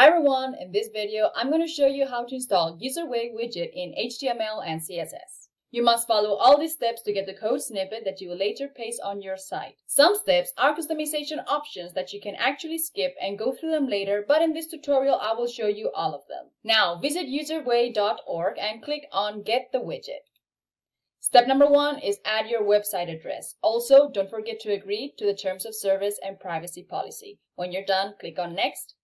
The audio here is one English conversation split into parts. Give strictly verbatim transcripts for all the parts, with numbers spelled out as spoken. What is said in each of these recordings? Hi everyone, in this video I'm going to show you how to install UserWay widget in H T M L and C S S. You must follow all these steps to get the code snippet that you will later paste on your site. Some steps are customization options that you can actually skip and go through them later, but in this tutorial I will show you all of them. Now visit userway dot org and click on Get the Widget. Step number one is add your website address. Also, don't forget to agree to the terms of service and privacy policy. When you're done, click on Next.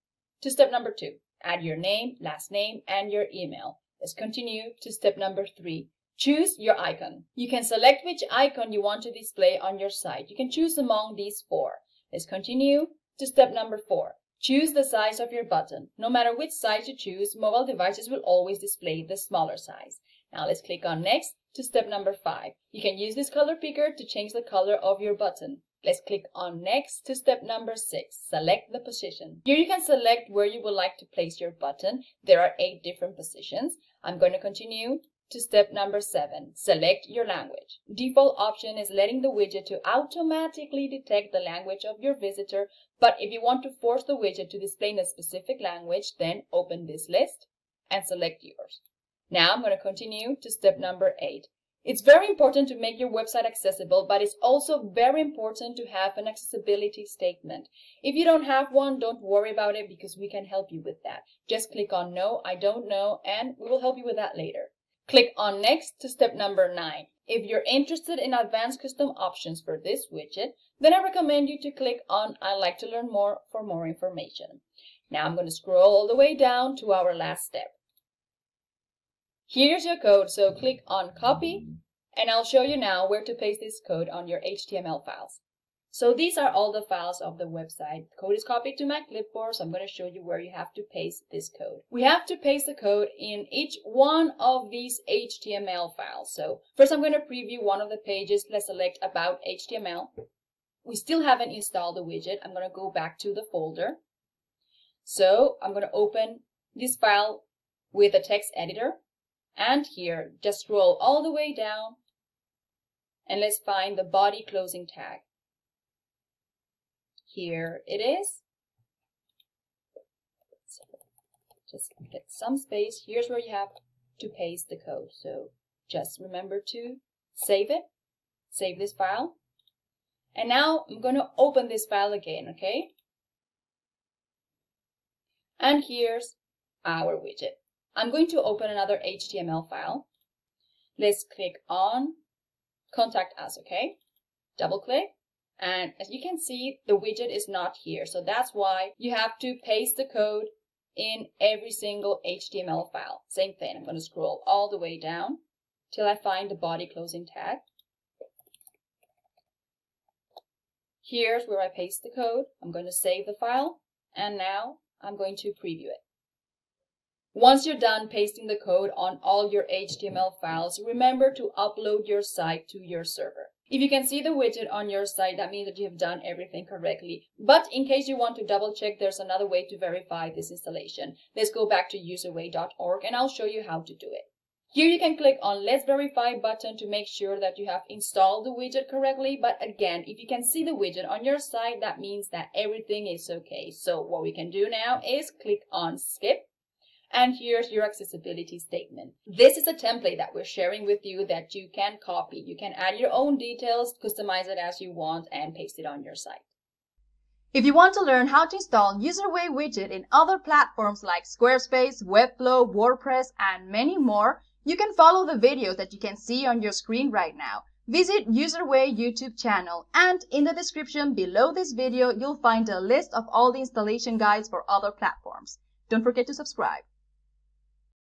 To step number two, add your name, last name, and your email. Let's continue to step number three. Choose your icon. You can select which icon you want to display on your site. You can choose among these four. Let's continue to step number four. Choose the size of your button. No matter which size you choose, mobile devices will always display the smaller size. Now let's click on Next to step number five. You can use this color picker to change the color of your button. Let's click on Next to step number six. Select the position. Here you can select where you would like to place your button. There are eight different positions. I'm going to continue to step number seven. Select your language. Default option is letting the widget to automatically detect the language of your visitor, but if you want to force the widget to display in a specific language, then open this list and select yours. Now I'm going to continue to step number eight. It's very important to make your website accessible, but it's also very important to have an accessibility statement. If you don't have one, don't worry about it because we can help you with that. Just click on No, I don't know, and we will help you with that later. Click on Next to step number nine. If you're interested in advanced custom options for this widget, then I recommend you to click on I'd like to learn more for more information. Now I'm going to scroll all the way down to our last step. Here's your code, so click on Copy, and I'll show you now where to paste this code on your H T M L files. So these are all the files of the website. The code is copied to my clipboard, so I'm going to show you where you have to paste this code. We have to paste the code in each one of these H T M L files. So first I'm going to preview one of the pages. Let's select About H T M L. We still haven't installed the widget. I'm going to go back to the folder. So I'm going to open this file with a text editor. And here, just scroll all the way down and let's find the body closing tag. Here it is. So just get some space. Here's where you have to paste the code. So just remember to save it, save this file. And now I'm going to open this file again, okay? And here's our widget. I'm going to open another H T M L file. Let's click on Contact Us, okay? Double click, and as you can see, the widget is not here. So that's why you have to paste the code in every single H T M L file. Same thing, I'm going to scroll all the way down till I find the body closing tag. Here's where I paste the code. I'm going to save the file, and now I'm going to preview it. Once you're done pasting the code on all your H T M L files, remember to upload your site to your server. If you can see the widget on your site, that means that you have done everything correctly. But in case you want to double check, there's another way to verify this installation. Let's go back to userway dot org and I'll show you how to do it. Here you can click on Let's Verify button to make sure that you have installed the widget correctly. But again, if you can see the widget on your site, that means that everything is okay. So what we can do now is click on Skip. And here's your accessibility statement. This is a template that we're sharing with you that you can copy. You can add your own details, customize it as you want, and paste it on your site. If you want to learn how to install UserWay widget in other platforms like Squarespace, Webflow, WordPress, and many more, you can follow the videos that you can see on your screen right now. Visit UserWay YouTube channel, and in the description below this video, you'll find a list of all the installation guides for other platforms. Don't forget to subscribe.